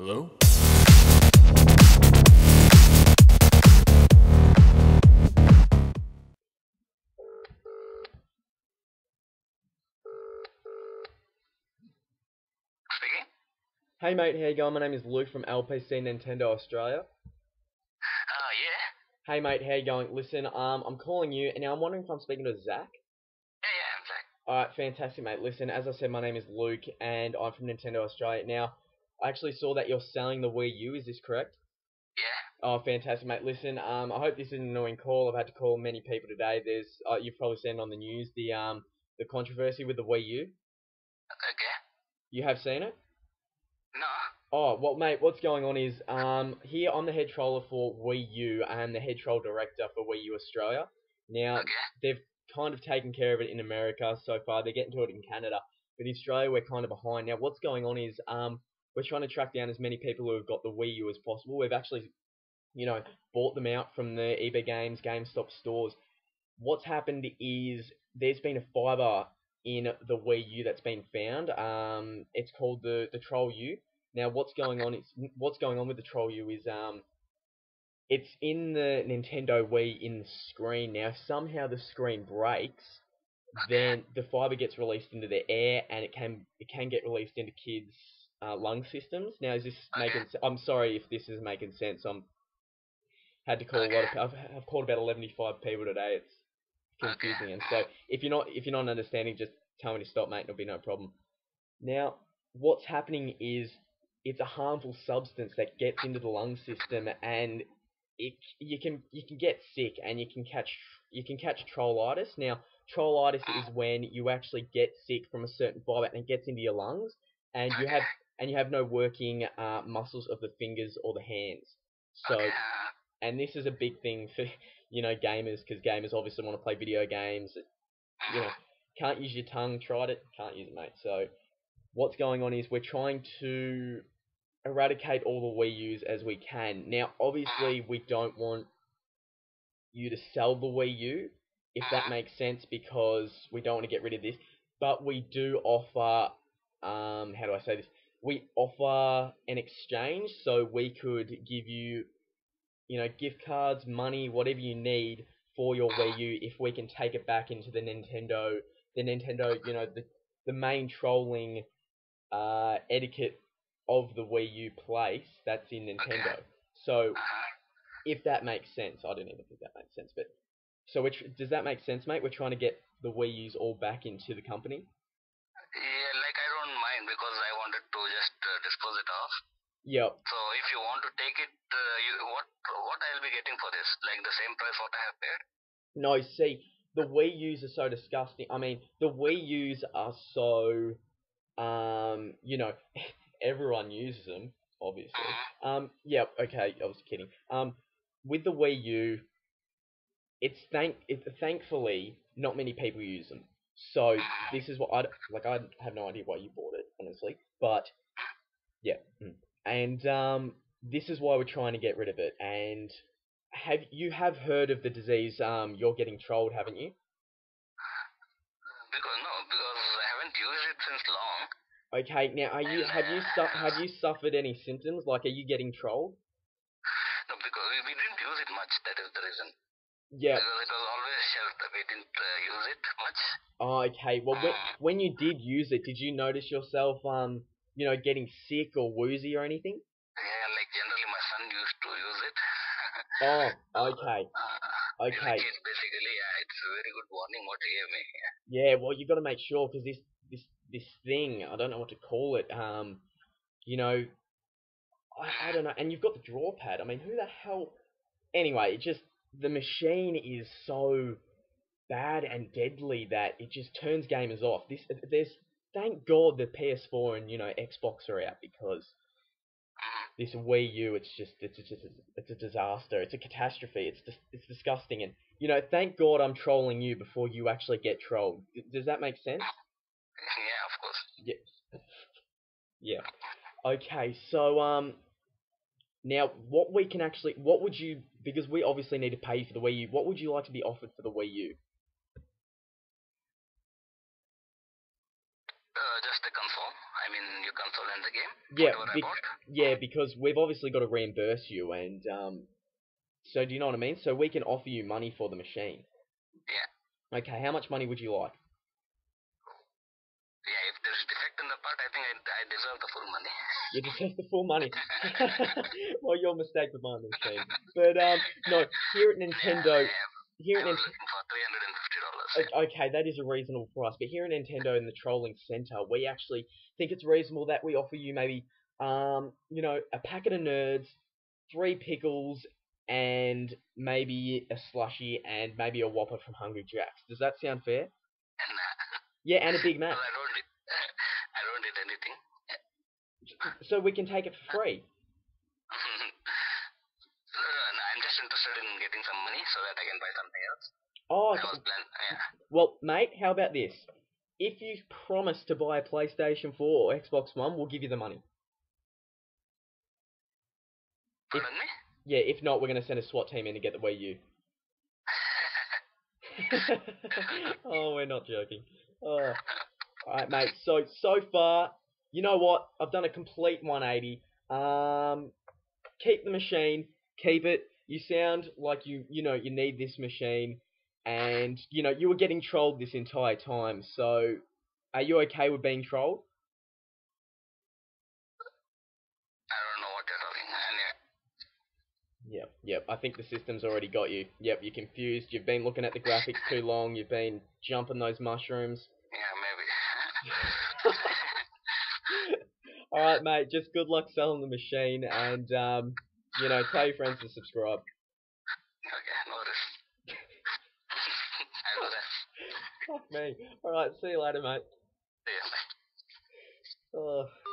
Hello? Hey mate, how you going? My name is Luke from LPC Nintendo Australia. Oh yeah? Hey mate, how you going? Listen, I'm calling you, and now I'm wondering if I'm speaking to Zach? Yeah, I'm Zach. Alright, fantastic mate. Listen, as I said, my name is Luke, and I'm from Nintendo Australia. Now, I actually saw that you're selling the Wii U, is this correct? Yeah. Oh, fantastic mate. Listen, I hope this isn't an annoying call. I've had to call many people today. There's, you've probably seen on the news, the controversy with the Wii U. Okay. You have seen it? Oh, well, mate, what's going on is, here I'm the head troller for Wii U and the head troll director for Wii U Australia. Now, okay. They've kind of taken care of it in America so far. They're getting to it in Canada. But in Australia, we're kind of behind. Now, what's going on is, we're trying to track down as many people who have got the Wii U as possible. We've actually, you know, bought them out from the eBay games, GameStop stores. What's happened is there's been a fibre in the Wii U that's been found. It's called the Troll U. Now, what's going on with the Troll U is, it's in the Nintendo Wii in the screen. Now, if somehow the screen breaks, then the fiber gets released into the air, and it can get released into kids' lung systems. Now, is this making? I'm sorry if this is making sense. I've called about 115 people today. It's confusing, and so if you're not understanding, just tell me to stop, mate. It'll be no problem. Now, what's happening is, it's a harmful substance that gets into the lung system, and you can get sick, and you can catch trollitis. Now, trollitis is when you actually get sick from a certain fibre, and it gets into your lungs, and you have no working muscles of the fingers or the hands. So, and this is a big thing for, you know, gamers, because gamers obviously want to play video games. You know, can't use your tongue. Tried it, can't use it, mate. So, what's going on is we're trying to eradicate all the Wii U's as we can. Now, obviously, we don't want you to sell the Wii U, if that makes sense, because we don't want to get rid of this. But we do offer, how do I say this? We offer an exchange, so we could give you, you know, gift cards, money, whatever you need for your Wii U, if we can take it back into the Nintendo, you know, the main trolling etiquette of the Wii U place that's in Nintendo. So, if that makes sense, I don't even think that makes sense. But so, does that make sense, mate? We're trying to get the Wii U's all back into the company. Yeah, like I don't mind, because I wanted to just dispose it off. Yep. So if you want to take it, what I'll be getting for this? Like the same price what I have paid? No, see, the Wii U's are so disgusting. I mean, the Wii U's are so, you know, everyone uses them, obviously. Yeah, okay, I was kidding. With the Wii U, thankfully, not many people use them. So, this is what I have no idea why you bought it, honestly. But, yeah. And, this is why we're trying to get rid of it. And Have you heard of the disease, you're getting trolled, haven't you? Because I haven't used it since long. Okay, now have you suffered any symptoms? Like, are you getting trolled? No, because we didn't use it much, that is the reason. Yeah. Because it was always shelved, we didn't use it much. Oh, okay. Well, when you did use it, did you notice yourself, you know, getting sick or woozy or anything? Yeah, like generally my son used to use it. Oh, okay. Okay. It's basically, yeah, it's a very good warning what he gave me. Yeah, well, you've got to make sure, because this thing, I don't know what to call it, you know, I don't know, and you've got the draw pad. I mean, who the hell? Anyway, it just, the machine is so bad and deadly that it just turns gamers off. Thank God the PS4 and, you know, Xbox are out, because this Wii U, it's a disaster. It's a catastrophe. It's disgusting. And, you know, thank God I'm trolling you before you actually get trolled. Does that make sense? Yeah, of course. Yeah. Yeah. Okay. So, now what would you, because we obviously need to pay for the Wii U. What would you like to be offered for the Wii U? Just the console? I mean, your console and the game? Yeah, because we've obviously got to reimburse you, and so do you know what I mean? So we can offer you money for the machine. Yeah. Okay, how much money would you like? Yeah, if there's defect in the part, I think I deserve the full money. You deserve the full money. Well, your mistake with my machine. But, no, here at Nintendo... Here at Nintendo, for $350. Okay, that is a reasonable price. But here at Nintendo in the Trolling Centre, we actually think it's reasonable that we offer you maybe, a packet of Nerds, 3 pickles, and maybe a slushie, and maybe a Whopper from Hungry Jacks. Does that sound fair? Yeah, and a Big Mac. Well, I don't need anything. So we can take it for free. So that I can buy something else. Oh, yeah. Well, mate, how about this? If you promise to buy a PlayStation 4 or Xbox One, we'll give you the money. Pardon me? Yeah, if not, we're going to send a SWAT team in to get the Wii U. Oh, we're not joking. Oh. Alright, mate, so far, you know what? I've done a complete 180. Keep the machine, keep it. You sound like you need this machine, and you were getting trolled this entire time. So, are you okay with being trolled? I don't know what you're talking about. Yep. I think the system's already got you. Yep, you're confused. You've been looking at the graphics too long. You've been jumping those mushrooms. Yeah, maybe. All right, mate. Just good luck selling the machine, and tell your friends to subscribe. Okay, notice. I know that. Fuck me. Alright, see you later, mate. See ya, mate. Oh.